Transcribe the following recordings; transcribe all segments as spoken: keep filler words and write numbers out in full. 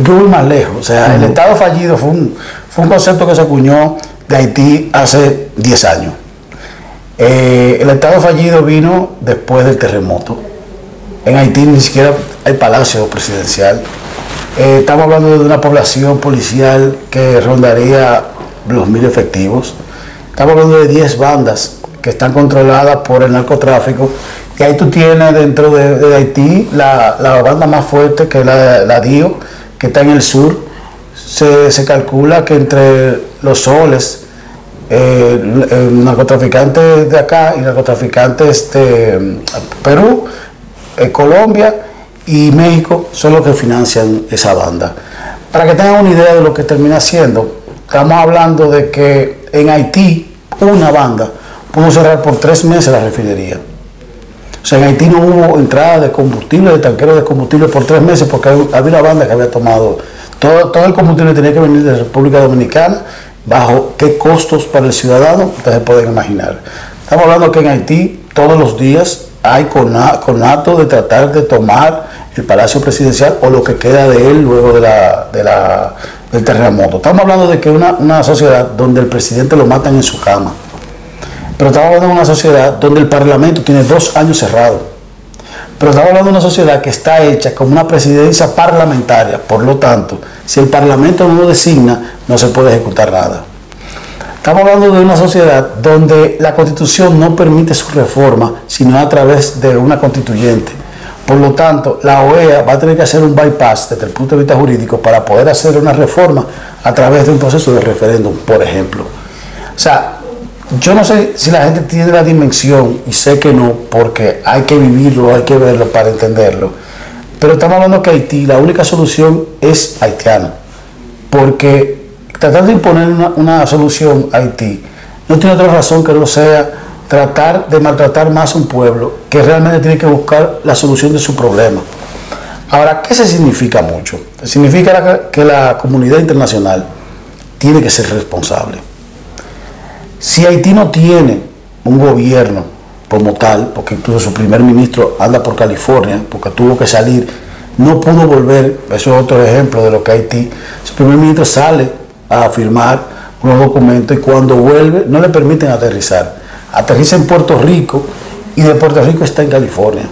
voy más lejos, o sea, el Estado fallido fue un, fue un concepto que se acuñó de Haití hace diez años. Eh, el Estado fallido vino después del terremoto. En Haití ni siquiera hay palacio presidencial. Eh, estamos hablando de una población policial que rondaría los mil efectivos. Estamos hablando de diez bandas que están controladas por el narcotráfico. Y ahí tú tienes dentro de, de Haití la, la banda más fuerte, que es la, la D I O, que está en el sur. Se, se calcula que entre los soles, eh, narcotraficantes de acá y narcotraficantes de Perú, eh, Colombia y México son los que financian esa banda. Para que tengan una idea de lo que termina siendo, estamos hablando de que en Haití una banda pudo cerrar por tres meses la refinería. O sea, en Haití no hubo entrada de combustible, de tanqueros de combustible por tres meses, porque había una banda que había tomado todo, todo el combustible, tenía que venir de la República Dominicana. ¿Bajo qué costos para el ciudadano? Ustedes pueden imaginar. Estamos hablando que en Haití todos los días hay conato de tratar de tomar el Palacio Presidencial o lo que queda de él luego de la, de la, del terremoto. Estamos hablando de que una, una sociedad donde el presidente lo matan en su cama. Pero estamos hablando de una sociedad donde el Parlamento tiene dos años cerrado. Pero estamos hablando de una sociedad que está hecha como una presidencia parlamentaria. Por lo tanto, si el Parlamento no lo designa, no se puede ejecutar nada. Estamos hablando de una sociedad donde la Constitución no permite su reforma, sino a través de una constituyente. Por lo tanto, la O E A va a tener que hacer un bypass desde el punto de vista jurídico para poder hacer una reforma a través de un proceso de referéndum, por ejemplo. O sea, yo no sé si la gente tiene la dimensión, y sé que no, porque hay que vivirlo, hay que verlo para entenderlo. Pero estamos hablando que Haití, la única solución es haitiana, porque tratar de imponer una, una solución a Haití no tiene otra razón que no sea tratar de maltratar más a un pueblo que realmente tiene que buscar la solución de su problema. Ahora, ¿qué se significa mucho? Significa que la comunidad internacional tiene que ser responsable. Si Haití no tiene un gobierno como tal, porque incluso su primer ministro anda por California, porque tuvo que salir, no pudo volver, eso es otro ejemplo de lo que Haití, su primer ministro sale a firmar unos documentos y cuando vuelve no le permiten aterrizar, aterriza en Puerto Rico y de Puerto Rico está en California.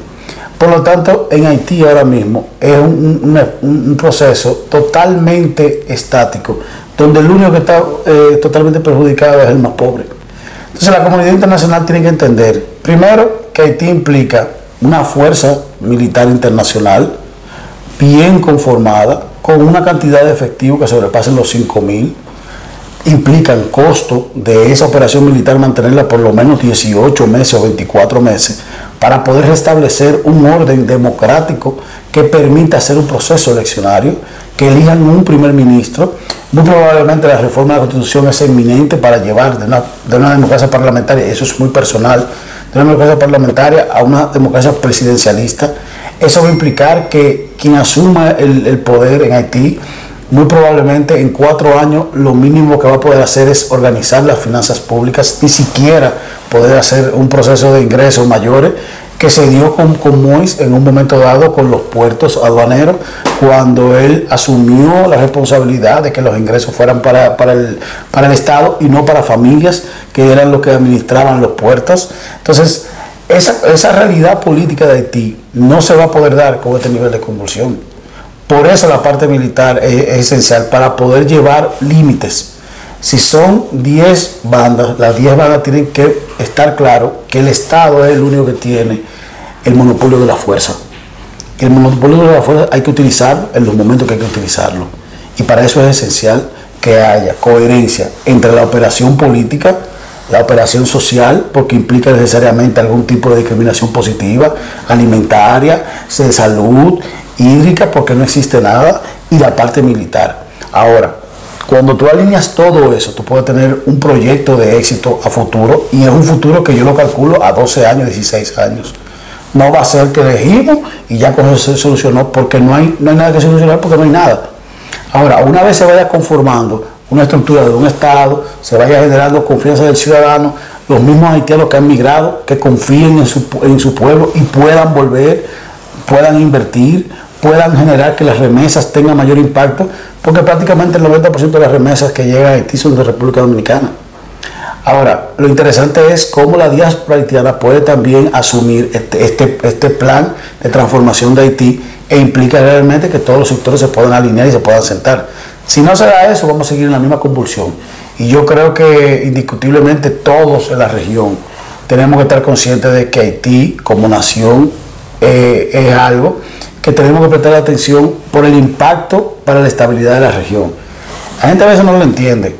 Por lo tanto, en Haití ahora mismo es un, un, un proceso totalmente estático, donde el único que está eh, totalmente perjudicado es el más pobre. Entonces la comunidad internacional tiene que entender, primero, que Haití implica una fuerza militar internacional bien conformada, con una cantidad de efectivos que sobrepasen los cinco mil, implica el costo de esa operación militar mantenerla por lo menos dieciocho meses o veinticuatro meses, para poder restablecer un orden democrático que permita hacer un proceso eleccionario, que elijan un primer ministro. Muy probablemente la reforma de la Constitución es inminente para llevar de una, de una democracia parlamentaria, eso es muy personal, de una democracia parlamentaria a una democracia presidencialista. Eso va a implicar que quien asuma el, el poder en Haití, muy probablemente en cuatro años lo mínimo que va a poder hacer es organizar las finanzas públicas, ni siquiera poder hacer un proceso de ingresos mayores, que se dio con, con Moïse en un momento dado con los puertos aduaneros, cuando él asumió la responsabilidad de que los ingresos fueran para, para, el, para el Estado y no para familias que eran los que administraban los puertos. Entonces, esa, esa realidad política de Haití no se va a poder dar con este nivel de convulsión. Por eso la parte militar es, es esencial para poder llevar límites. Si son diez bandas, las diez bandas tienen que estar claro que el Estado es el único que tiene el monopolio de la fuerza. El monopolio de la fuerza hay que utilizarlo en los momentos que hay que utilizarlo. Y para eso es esencial que haya coherencia entre la operación política, la operación social, porque implica necesariamente algún tipo de discriminación positiva, alimentaria, de salud, hídrica, porque no existe nada, y la parte militar. Ahora, cuando tú alineas todo eso, tú puedes tener un proyecto de éxito a futuro, y es un futuro que yo lo calculo a doce años, dieciséis años. No va a ser que elegimos y ya con eso se solucionó, porque no hay, no hay nada que solucionar, porque no hay nada. Ahora, una vez se vaya conformando una estructura de un Estado, se vaya generando confianza del ciudadano, los mismos haitianos que han migrado, que confíen en su, en su pueblo y puedan volver, puedan invertir, puedan generar que las remesas tengan mayor impacto, porque prácticamente el noventa por ciento de las remesas que llegan a Haití son de República Dominicana. Ahora, lo interesante es cómo la diáspora haitiana puede también asumir este, este, este plan de transformación de Haití e implica realmente que todos los sectores se puedan alinear y se puedan sentar. Si no se da eso, vamos a seguir en la misma convulsión. Y yo creo que indiscutiblemente todos en la región tenemos que estar conscientes de que Haití como nación eh, es algo que tenemos que prestar atención por el impacto para la estabilidad de la región. La gente a veces no lo entiende.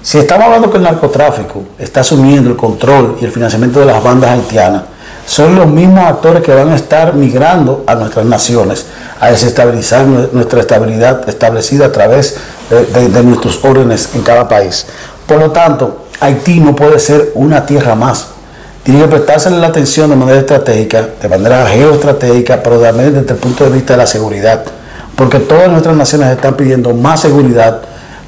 Si estamos hablando que el narcotráfico está asumiendo el control y el financiamiento de las bandas haitianas, son los mismos actores que van a estar migrando a nuestras naciones, a desestabilizar nuestra estabilidad establecida a través de, de, de nuestros órdenes en cada país. Por lo tanto, Haití no puede ser una tierra más. Tiene que prestársele la atención de manera estratégica, de manera geoestratégica, pero también desde el punto de vista de la seguridad. Porque todas nuestras naciones están pidiendo más seguridad,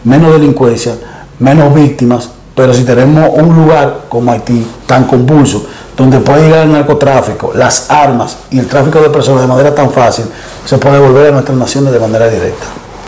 menos delincuencia, menos víctimas, pero si tenemos un lugar como Haití tan convulso, donde puede llegar el narcotráfico, las armas y el tráfico de personas de manera tan fácil, se puede volver a nuestras naciones de manera directa.